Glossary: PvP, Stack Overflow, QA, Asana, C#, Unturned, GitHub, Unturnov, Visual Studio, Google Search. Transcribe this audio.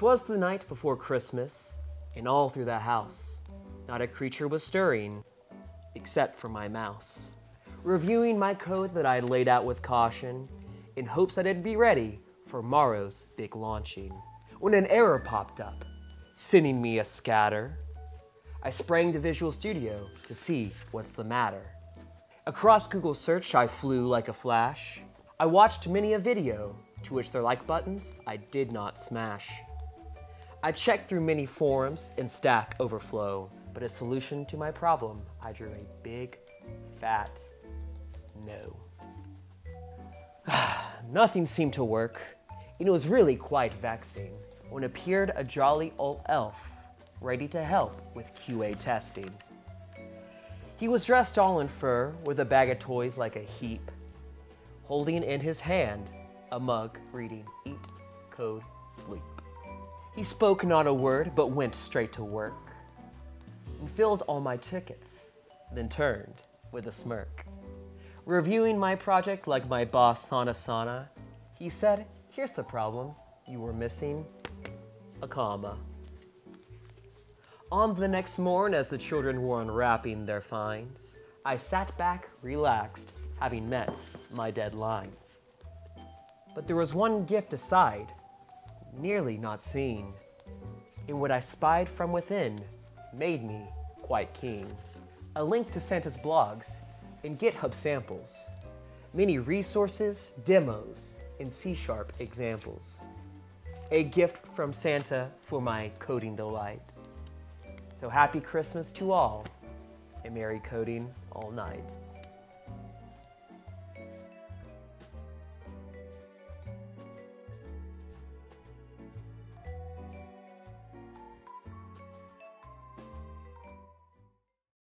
'Twas the night before Christmas, and all through the house, not a creature was stirring, except for my mouse, reviewing my code that I'd laid out with caution, in hopes that it'd be ready for morrow's big launching, when an error popped up, sending me a scatter. I sprang to Visual Studio to see what's the matter. Across Google Search I flew like a flash. I watched many a video, to which their like buttons I did not smash. I checked through many forums and Stack Overflow, but a solution to my problem, I drew a big, fat no. Nothing seemed to work, and it was really quite vexing when appeared a jolly old elf ready to help with QA testing. He was dressed all in fur with a bag of toys like a heap, holding in his hand a mug reading "Eat, Code, Sleep." He spoke not a word but went straight to work and filled all my tickets, then turned with a smirk. Reviewing my project like my boss Asana, he said, "Here's the problem, you were missing a comma." On the next morn, as the children were unwrapping their finds, I sat back relaxed, having met my deadlines. But there was one gift aside, nearly not seen, and what I spied from within made me quite keen. A link to Santa's blogs and GitHub samples, many resources, demos, and C# examples. A gift from Santa for my coding delight. So happy Christmas to all, and merry coding all night.